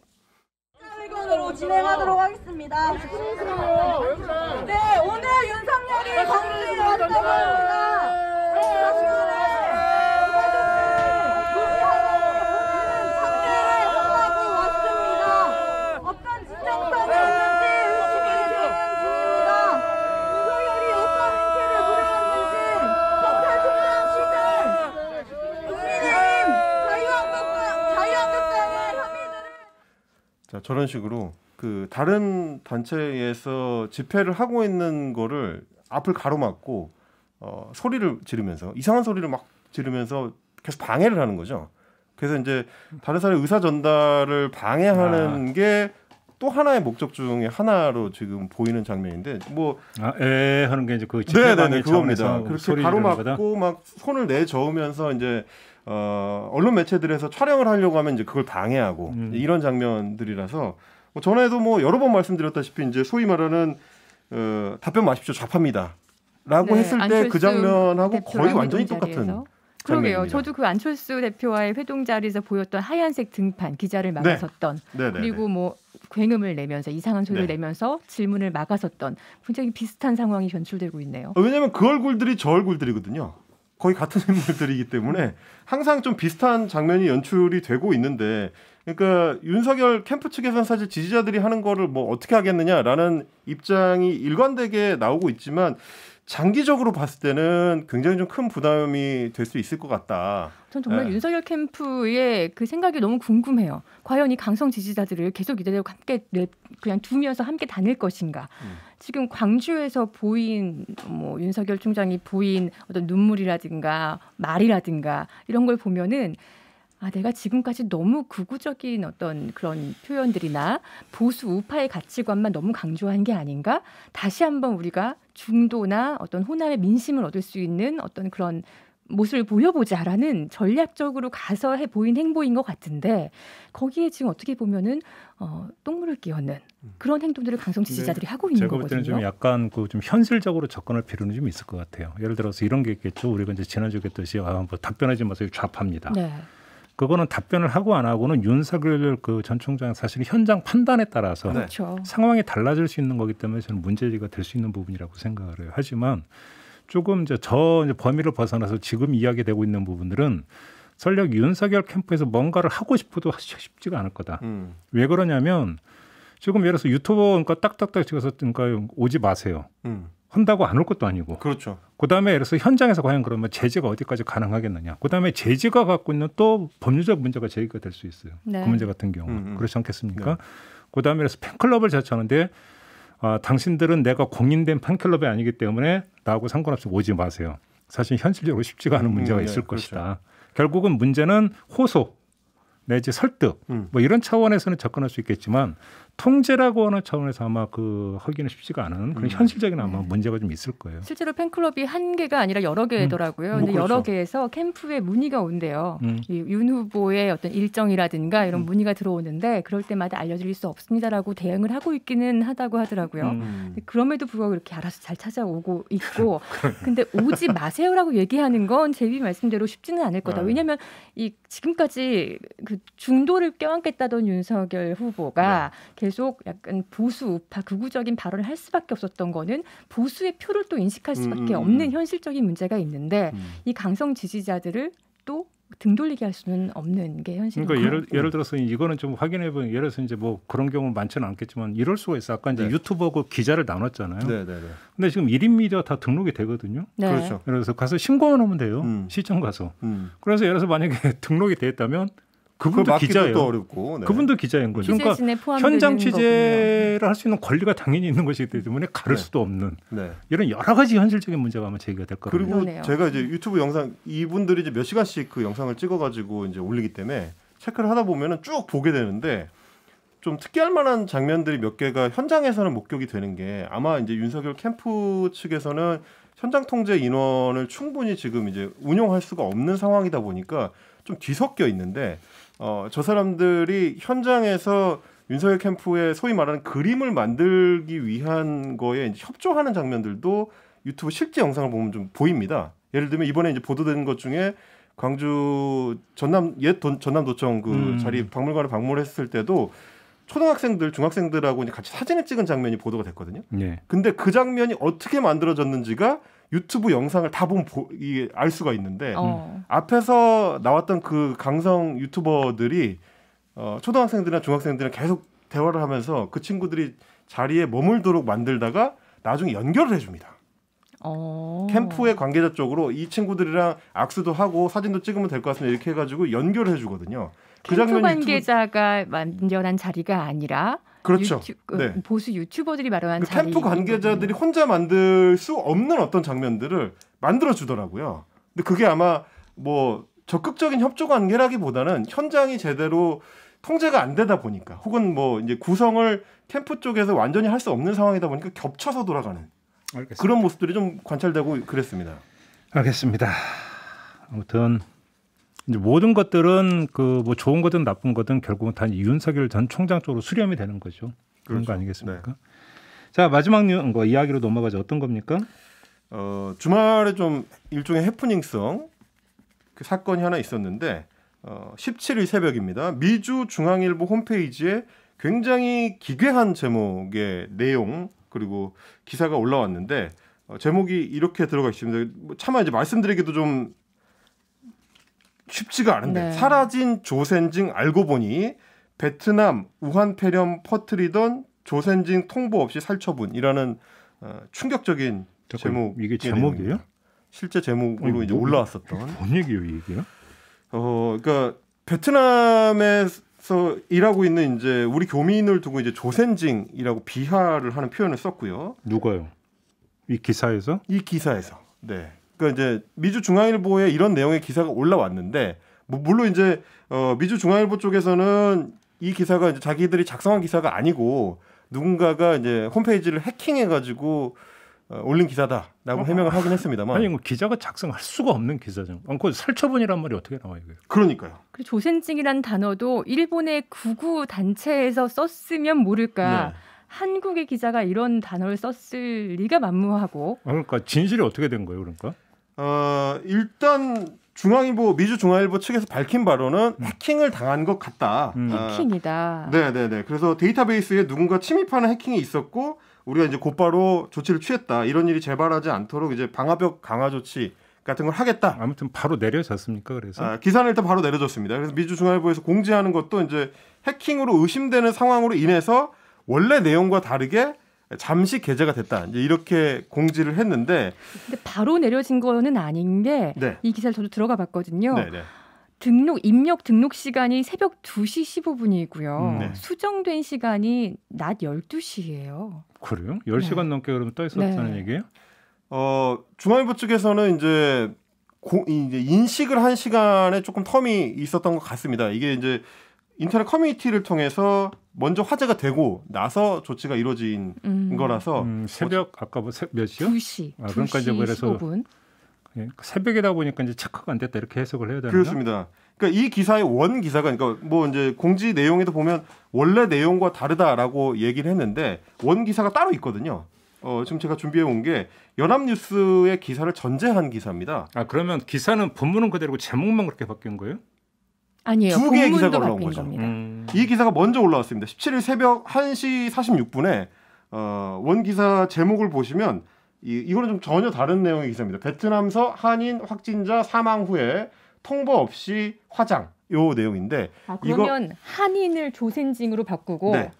의견으로 진행하도록 하겠습니다. 네, 오늘 윤석열이 광주에 왔다고 합니다. 자, 저런 식으로 그 다른 단체에서 집회를 하고 있는 거를 앞을 가로막고 어, 소리를 지르면서 이상한 소리를 막 지르면서 계속 방해를 하는 거죠. 그래서 이제 다른 사람의 의사 전달을 방해하는 아. 게 또 하나의 목적 중에 하나로 지금 보이는 장면인데 뭐 아, 에 하는 게 이제 그 집회 방해 그겁니다. 그렇게 가로막고 막 손을 내저으면서 이제 어, 언론 매체들에서 촬영을 하려고 하면 이제 그걸 방해하고 음. 이런 장면들이라서 뭐 전에도 뭐 여러 번 말씀드렸다시피 이제 소위 말하는 어, 답변 마십시오 좌파입니다라고 네, 했을 때 그 장면하고 거의 완전히 똑같은. 그러게요. 장면입니다. 저도 그 안철수 대표와의 회동 자리에서 보였던 하얀색 등판 기자를 막아섰던 네. 그리고 뭐 굉음을 내면서 이상한 소리를 네. 내면서 질문을 막아섰던 굉장히 비슷한 상황이 연출되고 있네요. 왜냐하면 그 얼굴들이 저 얼굴들이거든요. 거의 같은 인물들이기 때문에 항상 좀 비슷한 장면이 연출이 되고 있는데 그러니까 윤석열 캠프 측에서는 사실 지지자들이 하는 거를 뭐 어떻게 하겠느냐라는 입장이 일관되게 나오고 있지만 장기적으로 봤을 때는 굉장히 좀 큰 부담이 될 수 있을 것 같다. 전 정말 네. 윤석열 캠프의 그 생각이 너무 궁금해요. 과연 이 강성 지지자들을 계속 이대로 함께 그냥 두면서 함께 다닐 것인가. 음. 지금 광주에서 보인 뭐 윤석열 총장이 보인 어떤 눈물이라든가 말이라든가 이런 걸 보면은 아, 내가 지금까지 너무 극우적인 어떤 그런 표현들이나 보수 우파의 가치관만 너무 강조한 게 아닌가? 다시 한번 우리가 중도나 어떤 호남의 민심을 얻을 수 있는 어떤 그런 모습을 보여보자라는 전략적으로 가서 해 보인 행보인 것 같은데 거기에 지금 어떻게 보면은 어, 똥물을 끼얹는 그런 행동들을 강성 지지자들이 하고 있는 제가 거거든요. 제가 볼 때는 좀 약간 그 좀 현실적으로 접근할 필요는 좀 있을 것 같아요. 예를 들어서 이런 게 있겠죠. 우리가 이제 지난주에 했듯이 아, 뭐 답변하지 마세요 좌파입니다. 네. 그거는 답변을 하고 안 하고는 윤석열 그 전 총장 사실 현장 판단에 따라서 네. 상황이 달라질 수 있는 거기 때문에 저는 문제가 될 수 있는 부분이라고 생각을 해요. 하지만 조금 이제 저 이제 범위를 벗어나서 지금 이야기되고 있는 부분들은 설령 윤석열 캠프에서 뭔가를 하고 싶어도 쉽지가 않을 거다. 음. 왜 그러냐면 지금 예를 들어서 유튜버 그러니까 딱딱딱 찍어서 그러니까 오지 마세요. 음. 한다고 안 올 것도 아니고. 그렇죠. 그다음에 예를 들어서 현장에서 과연 그러면 제재가 어디까지 가능하겠느냐. 그다음에 제재가 갖고 있는 또 법률적 문제가 제기가 될 수 있어요. 네. 그 문제 같은 경우. 음, 음. 그렇지 않겠습니까? 네. 그다음에 예를 들어서 팬클럽을 자처하는데 아, 당신들은 내가 공인된 팬클럽이 아니기 때문에 나하고 상관없이 오지 마세요. 사실 현실적으로 쉽지가 않은 문제가 음, 있을 네, 것이다. 그렇죠. 결국은 문제는 호소 내지 설득 음. 뭐 이런 차원에서는 접근할 수 있겠지만 통제라고 하는 차원에서 아마 그 하기는 쉽지가 않은 그런 음. 현실적인 아마 네. 문제가 좀 있을 거예요. 실제로 팬클럽이 한 개가 아니라 여러 개더라고요. 음. 뭐 근데 그렇죠. 여러 개에서 캠프에 문의가 온대요. 음. 이 윤 후보의 어떤 일정이라든가 이런 음. 문의가 들어오는데 그럴 때마다 알려드릴 수 없습니다라고 대응을 하고 있기는 하다고 하더라고요. 음. 그럼에도 불구하고 이렇게 알아서 잘 찾아오고 있고 근데 오지 마세요라고 얘기하는 건 제비 말씀대로 쉽지는 않을 거다. 네. 왜냐하면 이 지금까지 그 중도를 껴안겠다던 윤석열 후보가 네. 계속 약간 보수 우파 극우적인 발언을 할 수밖에 없었던 거는 보수의 표를 또 인식할 수밖에 음, 없는 음. 현실적인 문제가 있는데 음. 이 강성 지지자들을 또 등돌리게 할 수는 없는 게 현실입니다. 그러니까 예를, 예를 들어서 이거는 좀 확인해 보면 예를 들어서 이제 뭐 그런 경우는 많지는 않겠지만 이럴 수가 있어. 아까 이제 네. 유튜버고 기자를 나눴잖아요. 네, 네, 네. 근데 지금 일 인 미디어 다 등록이 되거든요. 네. 그렇죠. 그래서 가서 신고만 하면 돼요. 음. 시청 가서. 음. 그래서 예를 들어서 만약에 등록이 됐다면 그분도 기자예요. 어렵고, 네. 그분도 기자인 거죠. 그러니까 현장 취재를 할 수 있는 권리가 당연히 있는 것이기 때문에 가를 네. 수도 없는 네. 이런 여러 가지 현실적인 문제가 아마 제기가 될 거예요. 그리고 그러네요. 제가 이제 유튜브 영상 이분들이 이제 몇 시간씩 그 영상을 찍어가지고 이제 올리기 때문에 체크를 하다 보면은 쭉 보게 되는데 좀 특이할 만한 장면들이 몇 개가 현장에서는 목격이 되는 게 아마 이제 윤석열 캠프 측에서는 현장 통제 인원을 충분히 지금 이제 운용할 수가 없는 상황이다 보니까 좀 뒤섞여 있는데. 어, 저 사람들이 현장에서 윤석열 캠프의 소위 말하는 그림을 만들기 위한 거에 이제 협조하는 장면들도 유튜브 실제 영상을 보면 좀 보입니다. 예를 들면 이번에 이제 보도된 것 중에 광주 전남 옛 도, 전남도청 그 음. 자리 박물관을 방문했을 때도 초등학생들, 중학생들하고 이제 같이 사진을 찍은 장면이 보도가 됐거든요. 네. 근데 그 장면이 어떻게 만들어졌는지가 유튜브 영상을 다 보면 보, 이게 알 수가 있는데 어. 앞에서 나왔던 그 강성 유튜버들이 어, 초등학생들이나 중학생들이랑 계속 대화를 하면서 그 친구들이 자리에 머물도록 만들다가 나중에 연결을 해줍니다. 어. 캠프의 관계자 쪽으로 이 친구들이랑 악수도 하고 사진도 찍으면 될 것 같습니다. 이렇게 해가지고 연결을 해주거든요. 그 캠프 관계자가 유튜브... 만들어낸 자리가 아니라 그렇죠. 유튜... 네. 보수 유튜버들이 말하는 그 캠프 관계자들이 거군요. 혼자 만들 수 없는 어떤 장면들을 만들어 주더라고요. 근데 그게 아마 뭐 적극적인 협조 관계라기보다는 현장이 제대로 통제가 안 되다 보니까 혹은 뭐 이제 구성을 캠프 쪽에서 완전히 할 수 없는 상황이다 보니까 겹쳐서 돌아가는 알겠습니다. 그런 모습들이 좀 관찰되고 그랬습니다. 알겠습니다. 아무튼. 이제 모든 것들은 그 뭐 좋은 거든 나쁜 거든 결국은 다 윤석열 전 총장 쪽으로 수렴이 되는 거죠. 그런 그렇죠. 거 아니겠습니까? 네. 자 마지막 거 이야기로 넘어가죠. 어떤 겁니까? 어, 주말에 좀 일종의 해프닝성 그 사건이 하나 있었는데 어, 십칠 일 새벽입니다. 미주중앙일보 홈페이지에 굉장히 기괴한 제목의 내용 그리고 기사가 올라왔는데 어, 제목이 이렇게 들어가 있습니다. 차마 이제 말씀드리기도 좀 쉽지가 않은데 네. 사라진 조센징 알고 보니 베트남 우한폐렴 퍼뜨리던 조센징 통보 없이 살처분이라는 어, 충격적인 제목 이게 제목이에요? 실제 제목으로 아니, 이제 뭐, 올라왔었던 뭔 얘기예요, 이게요? 어, 그러니까 베트남에서 일하고 있는 이제 우리 교민을 두고 이제 조센징이라고 비하를 하는 표현을 썼고요. 누가요? 이 기사에서? 이 기사에서. 네. 그러니까 이제 미주 중앙일보에 이런 내용의 기사가 올라왔는데 뭐 물론 이제 어 미주 중앙일보 쪽에서는 이 기사가 이제 자기들이 작성한 기사가 아니고 누군가가 이제 홈페이지를 해킹해 가지고 어, 올린 기사다라고 어, 해명을 하긴 했습니다만. 아니, 뭐 기자가 작성할 수가 없는 기사죠. 그 살처분이란 말이 어떻게 나와요? 이게? 그러니까요. 그 조센징이란 단어도 일본의 구구 단체에서 썼으면 모를까. 네. 한국의 기자가 이런 단어를 썼을 리가 만무하고. 아, 그러니까 진실이 어떻게 된 거예요? 그러니까? 어, 일단 중앙일보, 미주중앙일보 측에서 밝힌 바로는 해킹을 당한 것 같다. 음. 아, 해킹이다. 네네네. 그래서 데이터베이스에 누군가 침입하는 해킹이 있었고 우리가 이제 곧바로 조치를 취했다. 이런 일이 재발하지 않도록 이제 방화벽 강화 조치 같은 걸 하겠다. 아무튼 바로 내려졌습니까? 그래서 아, 기사는 일단 바로 내려졌습니다. 그래서 미주중앙일보에서 공지하는 것도 이제 해킹으로 의심되는 상황으로 인해서 원래 내용과 다르게 잠시 게재가 됐다. 이제 이렇게 공지를 했는데, 근데 바로 내려진 거는 아닌 게 이 네. 기사를 저도 들어가 봤거든요. 네, 네. 등록 입력 등록 시간이 새벽 두 시 십오 분이고요. 음, 네. 수정된 시간이 낮 열두 시예요. 그래요? 열 시간 네. 넘게 그러면 떠 있었다는 네. 얘기예요? 어, 중앙일보 측에서는 이제, 고, 이제 인식을 한 시간에 조금 텀이 있었던 것 같습니다. 이게 이제 인터넷 커뮤니티를 통해서 먼저 화제가 되고 나서 조치가 이루어진 음. 거라서 음, 새벽 아까 뭐 세, 몇 시요? 두 시. 아, 그러니까 이제 그래서 십오 분. 새벽이다 보니까 이제 체크가 안 됐다 이렇게 해석을 해야 되나? 그렇습니다. 그러니까 이 기사의 원 기사가 그러니까 뭐 이제 공지 내용에도 보면 원래 내용과 다르다라고 얘기를 했는데 원 기사가 따로 있거든요. 어, 지금 제가 준비해 온 게 연합뉴스의 기사를 전제한 기사입니다. 아, 그러면 기사는 본문은 그대로고 제목만 그렇게 바뀐 거예요? 아니에요. 두 개의 기사가 올라온 거죠. 음. 이 기사가 먼저 올라왔습니다. 십칠 일 새벽 한 시 사십육 분에 어, 원 기사 제목을 보시면 이, 이거는 좀 전혀 다른 내용의 기사입니다. 베트남서 한인 확진자 사망 후에 통보 없이 화장. 요 내용인데. 아, 그러면 이거, 한인을 조센징으로 바꾸고 네.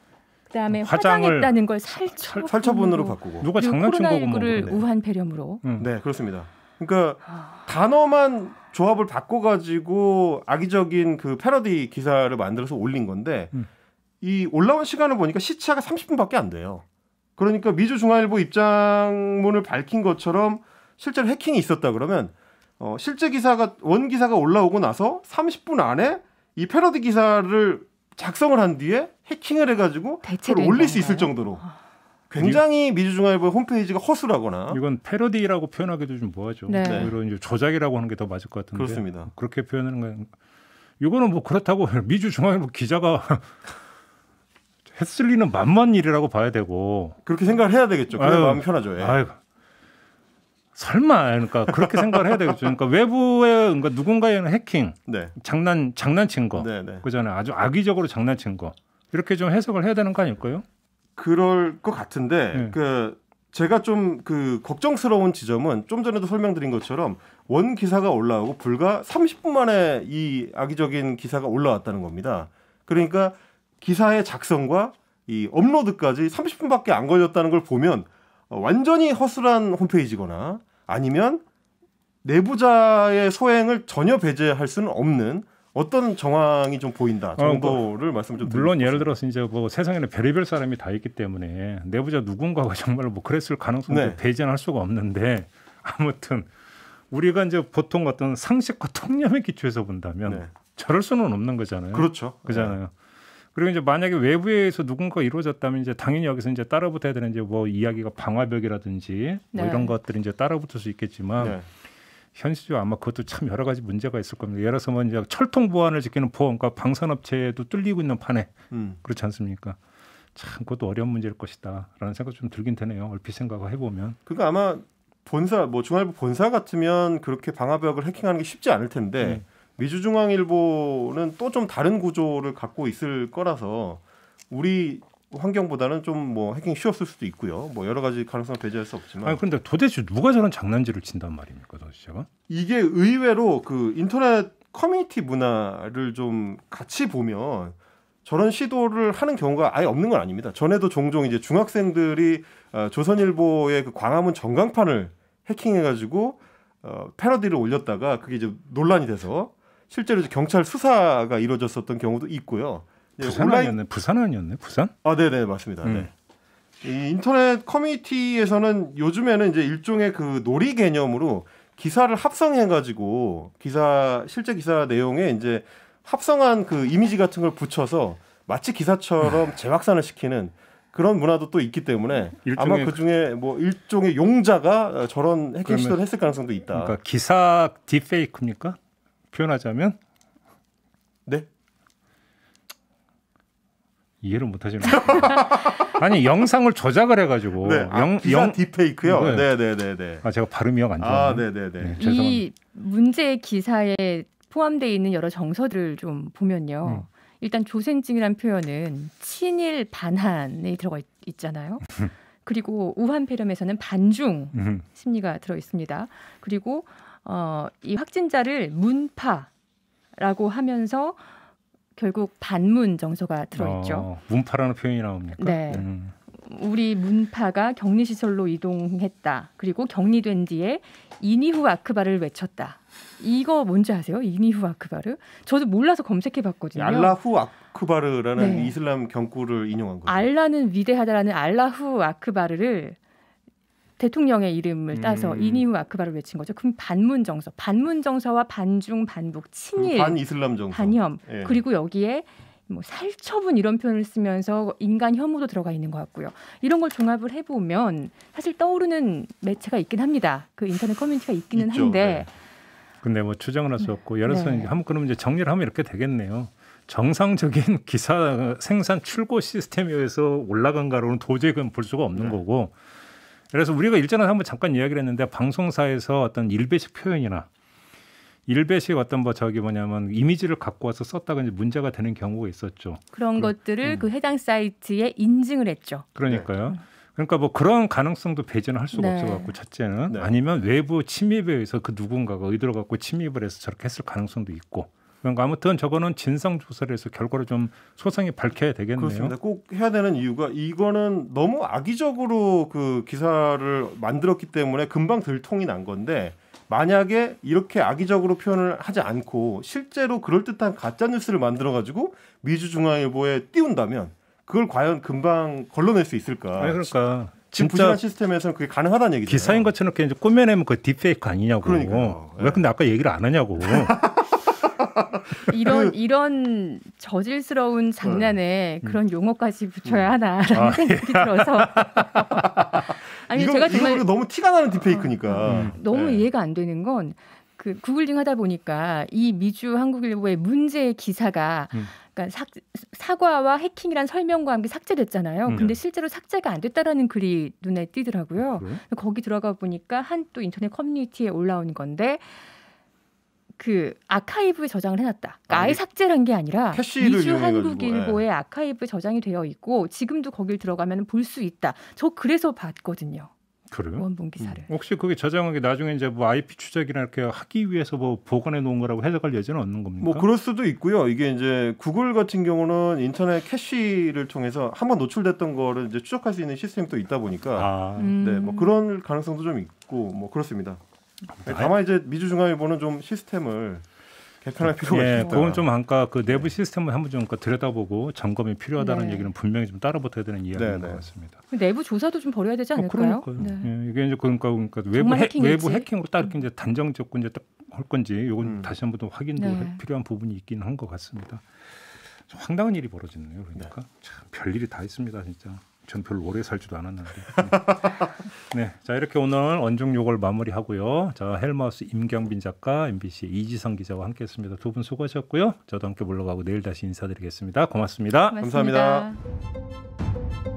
그다음에 화장했다는 걸 살처분, 살처분으로 바꾸고. 누가 장난친 거고 코로나십구를 우한 폐렴으로. 음. 네, 그렇습니다. 그러니까 아... 단어만 조합을 바꿔가지고 악의적인 그 패러디 기사를 만들어서 올린 건데 음. 이 올라온 시간을 보니까 시차가 삼십 분밖에 안 돼요. 그러니까 미주중앙일보 입장문을 밝힌 것처럼 실제로 해킹이 있었다 그러면 어, 실제 기사가 원 기사가 올라오고 나서 삼십 분 안에 이 패러디 기사를 작성을 한 뒤에 해킹을 해가지고 그걸 올릴 건가요? 수 있을 정도로 굉장히 미주중앙일보 홈페이지가 허술하거나 이건 패러디라고 표현하기도 좀 뭐하죠. 네. 네. 이런 조작이라고 하는 게 더 맞을 것 같은데 그렇습니다. 그렇게 표현하는 건 이거는 뭐 그렇다고 미주중앙일보 기자가 했을 리는 만만 일이라고 봐야 되고 그렇게 생각을 해야 되겠죠. 그래야 마음이 편하죠. 예. 아유, 설마 그러니까 그렇게 생각을 해야 되겠죠. 그러니까 외부의 그러니까 누군가의 해킹, 네. 장난 장난친 거, 네, 네. 그잖아요. 아주 악의적으로 장난친 거 이렇게 좀 해석을 해야 되는 거 아닐까요? 그럴 것 같은데 네. 그 제가 좀 그 걱정스러운 지점은 좀 전에도 설명드린 것처럼 원 기사가 올라오고 불과 삼십 분 만에 이 악의적인 기사가 올라왔다는 겁니다. 그러니까 기사의 작성과 이 업로드까지 삼십 분밖에 안 걸렸다는 걸 보면 완전히 허술한 홈페이지거나 아니면 내부자의 소행을 전혀 배제할 수는 없는 어떤 정황이 좀 보인다 정도를 어, 뭐, 말씀 좀 드리겠습니다. 물론 예를 들어서 이제 뭐 세상에는 별의별 사람이 다 있기 때문에 내부자 누군가가 정말 뭐 그랬을 가능성도 네. 배제할 수가 없는데 아무튼 우리가 이제 보통 어떤 상식과 통념의 기초에서 본다면 네. 저럴 수는 없는 거잖아요. 그렇죠. 그잖아요. 네. 그리고 이제 만약에 외부에서 누군가 이루어졌다면 이제 당연히 여기서 이제 따라붙어야 되는 이제 뭐 이야기가 방화벽이라든지 뭐 네. 이런 것들이 이제 따라붙을 수 있겠지만 네. 현실적으로 아마 그것도 참 여러 가지 문제가 있을 겁니다. 예를 들어서 뭐 이제 철통 보안을 지키는 보험, 그러니까 방산업체도 뚫리고 있는 판에 음. 그렇지 않습니까? 참 그것도 어려운 문제일 것이다라는 생각 좀 들긴 되네요. 얼핏 생각을 해보면. 그러니까 아마 본사 뭐 중앙일보 본사 같으면 그렇게 방화벽을 해킹하는 게 쉽지 않을 텐데. 음. 미주중앙일보는 또 좀 다른 구조를 갖고 있을 거라서 우리 환경보다는 좀 뭐 해킹 쉬웠을 수도 있고요. 뭐 여러 가지 가능성을 배제할 수 없지만. 아니 근데 도대체 누가 저런 장난질을 친단 말입니까, 도대체가? 이게 의외로 그 인터넷 커뮤니티 문화를 좀 같이 보면 저런 시도를 하는 경우가 아예 없는 건 아닙니다. 전에도 종종 이제 중학생들이 조선일보의 그 광화문 전광판을 해킹해가지고 어, 패러디를 올렸다가 그게 이제 논란이 돼서. 실제로 경찰 수사가 이루어졌었던 경우도 있고요. 부산 온라인... 아니었네. 부산 아니었네. 부산? 아, 네네 맞습니다. 음. 네. 이 인터넷 커뮤니티에서는 요즘에는 이제 일종의 그 놀이 개념으로 기사를 합성해가지고 기사 실제 기사 내용에 이제 합성한 그 이미지 같은 걸 붙여서 마치 기사처럼 재확산을 시키는 그런 문화도 또 있기 때문에 아마 그중에 뭐 일종의 용자가 저런 해킹 시도를 했을 가능성도 있다. 그러니까 기사 딥페이크입니까? 표현하자면? 네? 이해를 못하시는 것 같아요. 아니 영상을 조작을 해가지고 네. 아, 영, 기사 영... 딥페이크요? 네네네네. 네, 네, 네. 아, 제가 발음이 영 안 좋아요. 아, 네네네. 네, 이 문제의 기사에 포함되어 있는 여러 정서들을 좀 보면요. 음. 일단 조센증이란 표현은 친일 반한에 들어가 있, 있잖아요. 그리고 우한폐렴에서는 반중 심리가 들어 있습니다. 그리고 어, 이 확진자를 문파라고 하면서 결국 반문 정서가 들어있죠. 어, 문파라는 표현이 나옵니까? 네. 음. 우리 문파가 격리시설로 이동했다. 그리고 격리된 뒤에 이니후 아크바를 외쳤다. 이거 뭔지 아세요? 이니후 아크바르? 저도 몰라서 검색해봤거든요. 알라후 아크바르라는 네. 이슬람 경구를 인용한 거예요. 알라는 위대하다라는 알라후 아크바르를 대통령의 이름을 따서 음. 이니후 아크바르를 외친 거죠. 그럼 반문 정서, 반문 정서와 반중, 반북, 친일, 반이슬람 정서, 반혐 예. 그리고 여기에 뭐 살처분 이런 표현을 쓰면서 인간 혐오도 들어가 있는 것 같고요. 이런 걸 종합을 해보면 사실 떠오르는 매체가 있긴 합니다. 그 인터넷 커뮤니티가 있기는 있죠, 한데. 네. 근데 뭐 추정을 할 수 없고 여러 번 네. 한번 그러면 이제 정리를 하면 이렇게 되겠네요. 정상적인 기사 생산 출고 시스템에 의해서 올라간가로는 도저히 그건 볼 수가 없는 네. 거고. 그래서 우리가 일전에 한번 잠깐 이야기를 했는데 방송사에서 어떤 일베식 표현이나 일베식 어떤 뭐 저기 뭐냐면 이미지를 갖고 와서 썼다가 이제 문제가 되는 경우가 있었죠. 그런 그럼, 것들을 음. 그 해당 사이트에 인증을 했죠. 그러니까요. 네. 그러니까 뭐 그런 가능성도 배제는 할 수가 네. 없어갖고 첫째는 네. 아니면 외부 침입에 의해서 그 누군가가 의도를 갖고 침입을 해서 저렇게 했을 가능성도 있고. 그러니까 아무튼 저거는 진상 조사를 해서 결과를 좀 소상히 밝혀야 되겠네요. 그렇습니다. 꼭 해야 되는 이유가 이거는 너무 악의적으로 그 기사를 만들었기 때문에 금방 들통이 난 건데 만약에 이렇게 악의적으로 표현을 하지 않고 실제로 그럴듯한 가짜뉴스를 만들어가지고 미주중앙일보에 띄운다면 그걸 과연 금방 걸러낼 수 있을까? 아니, 그러니까 지금 부진한 시스템에서는 그게 가능하다는 얘기죠. 기사인 것처럼 이렇게 꾸며내면 그 딥페이크 아니냐고. 그러니까요. 왜 근데 아까 얘기를 안 하냐고. 이런 이런 저질스러운 장난에 음. 그런 용어까지 붙여야 하나라는 아, 생각이 예. 들어서 아니 이건, 제가 정말 너무 티가 나는 딥페이크니까 어, 음. 너무 예. 이해가 안 되는 건 그 구글링 하다 보니까 이 미주 한국일보의 문제의 기사가 음. 그러니까 사, 사과와 해킹이란 설명과 함께 삭제됐잖아요. 음. 근데 실제로 삭제가 안 됐다라는 글이 눈에 띄더라고요. 그래? 거기 들어가 보니까 한 또 인터넷 커뮤니티에 올라온 건데. 그 아카이브에 저장을 해놨다. 그러니까 아예 삭제란 게 아니라 미주한국일보의 네. 아카이브에 저장이 되어 있고 지금도 거길 들어가면 볼 수 있다. 저 그래서 봤거든요. 그래요? 원본 기사를. 음. 혹시 그게 저장한 게 나중에 이제 뭐 아이피 추적이나 이렇게 하기 위해서 뭐 보관해 놓은 거라고 해석할 여지는 없는 겁니까? 뭐 그럴 수도 있고요. 이게 이제 구글 같은 경우는 인터넷 캐시를 통해서 한번 노출됐던 거를 이제 추적할 수 있는 시스템이 또 있다 보니까 아. 음. 네, 뭐 그런 가능성도 좀 있고 뭐 그렇습니다. 다만 이제 미주중앙일보는 좀 시스템을 개편할 필요가 예, 있다. 그건 좀 아까 그 내부 시스템을 한번 좀 들여다보고 점검이 필요하다는 네. 얘기는 분명히 좀 따라붙어야 되는 이야기인 네, 것 같습니다. 내부 조사도 좀 벌여야 되지 않을까요? 어, 네. 예, 이게 이제 그러니까, 그러니까 외부, 해, 외부 해킹으로 딱 이렇게 이제 단정 짓고 이제 딱 할 건지 이건 음. 다시 한번 더 확인도 네. 필요한 부분이 있기는 한 것 같습니다. 좀 황당한 일이 벌어졌네요. 그러니까 네. 참 별일이 다 있습니다, 진짜. 전 별로 오래 살지도 않았는데. 네, 자 이렇게 오늘 언중 요걸 마무리하고요. 자 헬마우스 임경빈 작가, 엠비씨 이지선 기자와 함께했습니다. 두 분 수고하셨고요. 저도 함께 물러가고 내일 다시 인사드리겠습니다. 고맙습니다. 고맙습니다. 감사합니다.